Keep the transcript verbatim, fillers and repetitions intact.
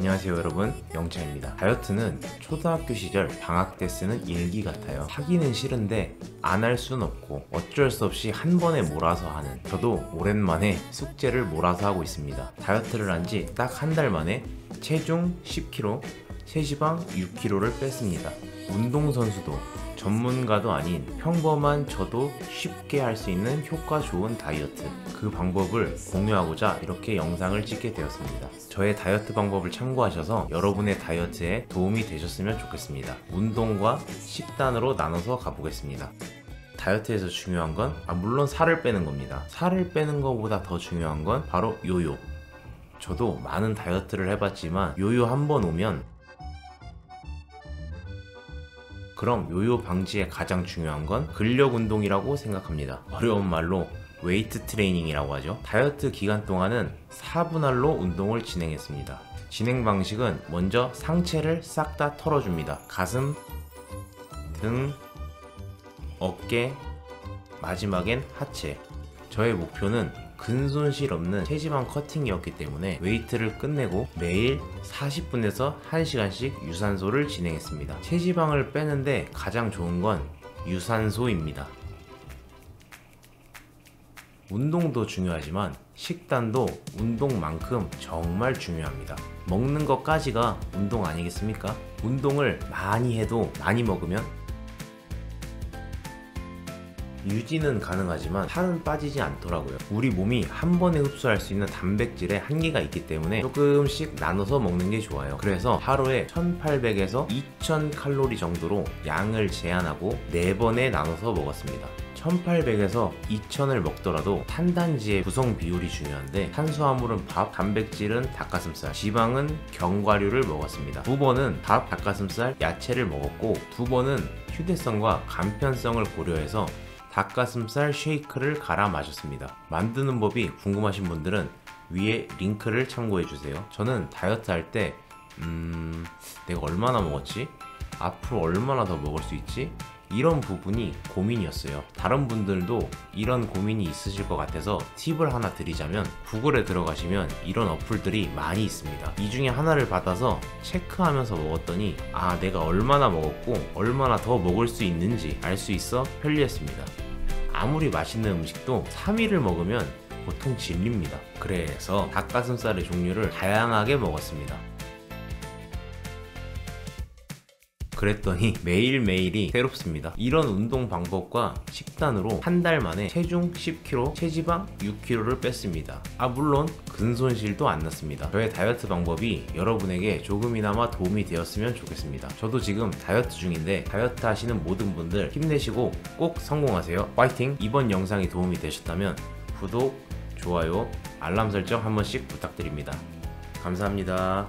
안녕하세요 여러분, 영차입니다. 다이어트는 초등학교 시절 방학 때 쓰는 일기 같아요. 하기는 싫은데 안 할 순 없고 어쩔 수 없이 한 번에 몰아서 하는, 저도 오랜만에 숙제를 몰아서 하고 있습니다. 다이어트를 한 지 딱 한 달 만에 체중 십 킬로그램, 체지방 육 킬로그램를 뺐습니다. 운동선수도 전문가도 아닌 평범한 저도 쉽게 할 수 있는 효과 좋은 다이어트, 그 방법을 공유하고자 이렇게 영상을 찍게 되었습니다. 저의 다이어트 방법을 참고하셔서 여러분의 다이어트에 도움이 되셨으면 좋겠습니다. 운동과 식단으로 나눠서 가보겠습니다. 다이어트에서 중요한 건 아 물론 살을 빼는 겁니다. 살을 빼는 것보다 더 중요한 건 바로 요요. 저도 많은 다이어트를 해봤지만 요요 한 번 오면, 그럼 요요 방지에 가장 중요한 건 근력 운동이라고 생각합니다. 어려운 말로 웨이트 트레이닝이라고 하죠. 다이어트 기간 동안은 사분할로 운동을 진행했습니다. 진행 방식은 먼저 상체를 싹 다 털어줍니다. 가슴, 등, 어깨, 마지막엔 하체. 저의 목표는 근손실 없는 체지방 커팅이었기 때문에 웨이트를 끝내고 매일 사십 분에서 한 시간씩 유산소를 진행했습니다. 체지방을 빼는데 가장 좋은 건 유산소입니다. 운동도 중요하지만 식단도 운동만큼 정말 중요합니다. 먹는 것까지가 운동 아니겠습니까? 운동을 많이 해도 많이 먹으면 유지는 가능하지만 살은 빠지지 않더라고요. 우리 몸이 한 번에 흡수할 수 있는 단백질의 한계가 있기 때문에 조금씩 나눠서 먹는 게 좋아요. 그래서 하루에 천팔백에서 이천 칼로리 정도로 양을 제한하고 네 번에 나눠서 먹었습니다. 천팔백에서 이천을 먹더라도 탄단지의 구성 비율이 중요한데 탄수화물은 밥, 단백질은 닭가슴살, 지방은 견과류를 먹었습니다. 두 번은 밥, 닭가슴살, 야채를 먹었고 두 번은 휴대성과 간편성을 고려해서 닭가슴살 쉐이크를 갈아 마셨습니다. 만드는 법이 궁금하신 분들은 위에 링크를 참고해주세요. 저는 다이어트 할 때 음... 내가 얼마나 먹었지? 앞으로 얼마나 더 먹을 수 있지? 이런 부분이 고민이었어요. 다른 분들도 이런 고민이 있으실 것 같아서 팁을 하나 드리자면 구글에 들어가시면 이런 어플들이 많이 있습니다. 이 중에 하나를 받아서 체크하면서 먹었더니 아 내가 얼마나 먹었고 얼마나 더 먹을 수 있는지 알 수 있어 편리했습니다. 아무리 맛있는 음식도 삼 일을 먹으면 보통 질립니다. 그래서 닭가슴살의 종류를 다양하게 먹었습니다. 그랬더니 매일매일이 새롭습니다. 이런 운동 방법과 식단으로 한 달 만에 체중 십 킬로그램, 체지방 육 킬로그램를 뺐습니다. 아 물론 근손실도 안 났습니다. 저의 다이어트 방법이 여러분에게 조금이나마 도움이 되었으면 좋겠습니다. 저도 지금 다이어트 중인데 다이어트 하시는 모든 분들 힘내시고 꼭 성공하세요. 파이팅! 이번 영상이 도움이 되셨다면 구독, 좋아요, 알람 설정 한 번씩 부탁드립니다. 감사합니다.